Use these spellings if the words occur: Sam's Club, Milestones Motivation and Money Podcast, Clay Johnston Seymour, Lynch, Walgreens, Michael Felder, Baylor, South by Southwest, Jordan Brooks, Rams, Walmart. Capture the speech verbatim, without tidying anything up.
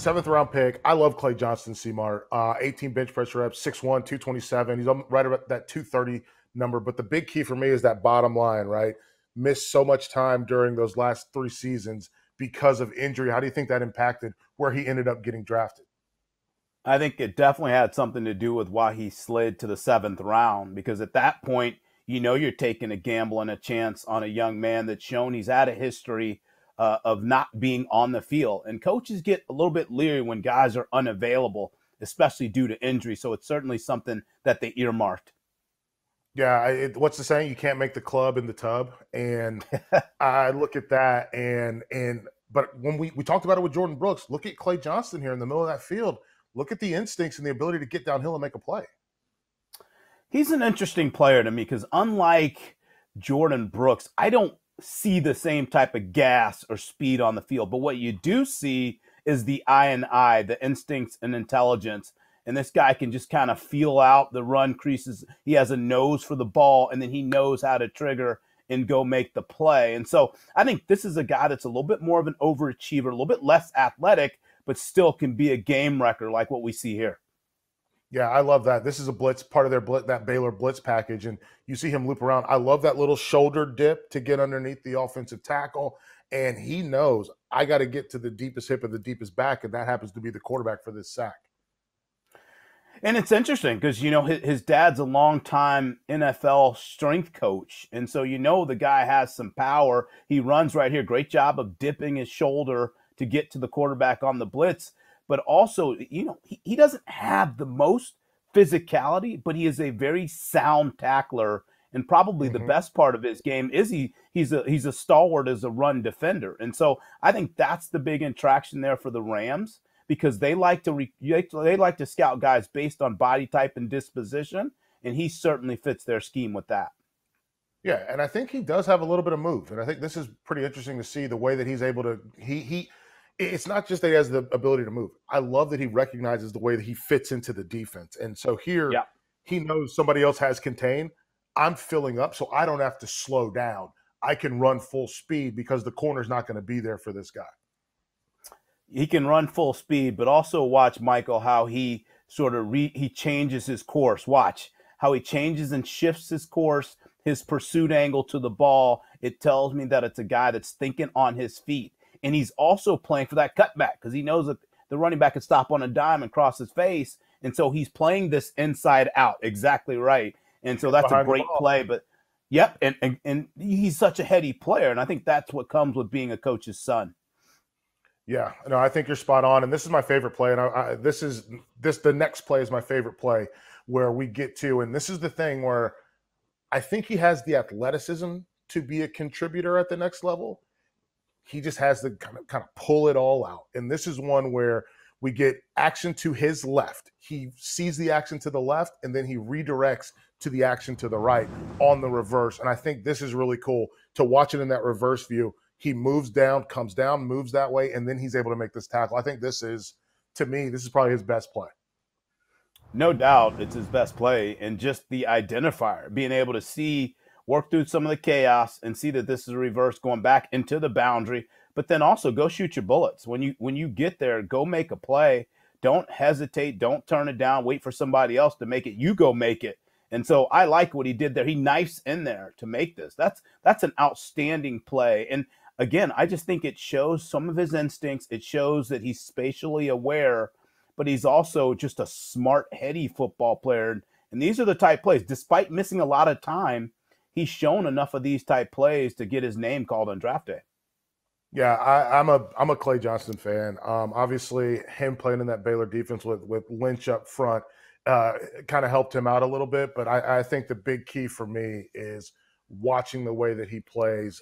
Seventh round pick. I love Clay Johnston Seymour. Uh, eighteen bench press reps, six one, two twenty-seven. He's right about that two thirty number. But the big key for me is that bottom line, right? Missed so much time during those last three seasons because of injury. How do you think that impacted where he ended up getting drafted? I think it definitely had something to do with why he slid to the seventh round, because at that point, you know, you're taking a gamble and a chance on a young man that's shown he's had a history uh, of not being on the field. And coaches get a little bit leery when guys are unavailable, especially due to injury. So it's certainly something that they earmarked. Yeah, it, what's the saying? You can't make the club in the tub. And I look at that and and but when we, we talked about it with Jordan Brooks, look at Clay Johnston here in the middle of that field. Look at the instincts and the ability to get downhill and make a play. He's an interesting player to me because unlike Jordan Brooks, I don't see the same type of gas or speed on the field. But what you do see is the eye and eye, the instincts and intelligence. And this guy can just kind of feel out the run creases. He has a nose for the ball, and then he knows how to trigger and go make the play. And so I think this is a guy that's a little bit more of an overachiever, a little bit less athletic, but still can be a game wrecker like what we see here. Yeah, I love that. This is a blitz, part of their blitz, that Baylor blitz package, and you see him loop around. I love that little shoulder dip to get underneath the offensive tackle, and he knows I got to get to the deepest hip of the deepest back, and that happens to be the quarterback for this sack. And it's interesting because, you know, his, his dad's a longtime N F L strength coach, and so you know the guy has some power. He runs right here. Great job of dipping his shoulder to get to the quarterback on the blitz. But also, you know, he, he doesn't have the most physicality, but he is a very sound tackler. And probably mm-hmm. the best part of his game is he he's a he's a stalwart as a run defender. And so I think that's the big attraction there for the Rams, because they like to re, they like to scout guys based on body type and disposition. And he certainly fits their scheme with that. Yeah, and I think he does have a little bit of move. And I think this is pretty interesting to see the way that he's able to he he. It's not just that he has the ability to move. I love that he recognizes the way that he fits into the defense. And so here, yeah. he knows somebody else has contained. I'm filling up, so I don't have to slow down. I can run full speed because the corner's not going to be there for this guy. He can run full speed, but also watch, Michael, how he sort of re- he changes his course. Watch how he changes and shifts his course, his pursuit angle to the ball. It tells me that it's a guy that's thinking on his feet. And he's also playing for that cutback because he knows that the running back can stop on a dime and cross his face. And so he's playing this inside out. Exactly right. And so that's a great play. But, yep, and, and, and he's such a heady player, and I think that's what comes with being a coach's son. Yeah, no, I think you're spot on. And this is my favorite play. And I, I, this is this the next play is my favorite play where we get to. And this is the thing where I think he has the athleticism to be a contributor at the next level. He just has to kind of, kind of pull it all out. And this is one where we get action to his left. He sees the action to the left, and then he redirects to the action to the right on the reverse. And I think this is really cool to watch it in that reverse view. He moves down, comes down, moves that way, and then he's able to make this tackle. I think this is, to me, this is probably his best play. No doubt it's his best play. And just the identifier, being able to see, work through some of the chaos and see that this is a reverse going back into the boundary, but then also go shoot your bullets. When you when you get there, go make a play. Don't hesitate. Don't turn it down. Wait for somebody else to make it. You go make it. And so I like what he did there. He knifes in there to make this. That's that's an outstanding play. And again, I just think it shows some of his instincts. It shows that he's spatially aware, but he's also just a smart, heady football player. And these are the type plays, despite missing a lot of time, he's shown enough of these type plays to get his name called on draft day. Yeah, I, I'm a I'm a Clay Johnston fan. Um, obviously, him playing in that Baylor defense with with Lynch up front uh, kind of helped him out a little bit. But I, I think the big key for me is watching the way that he plays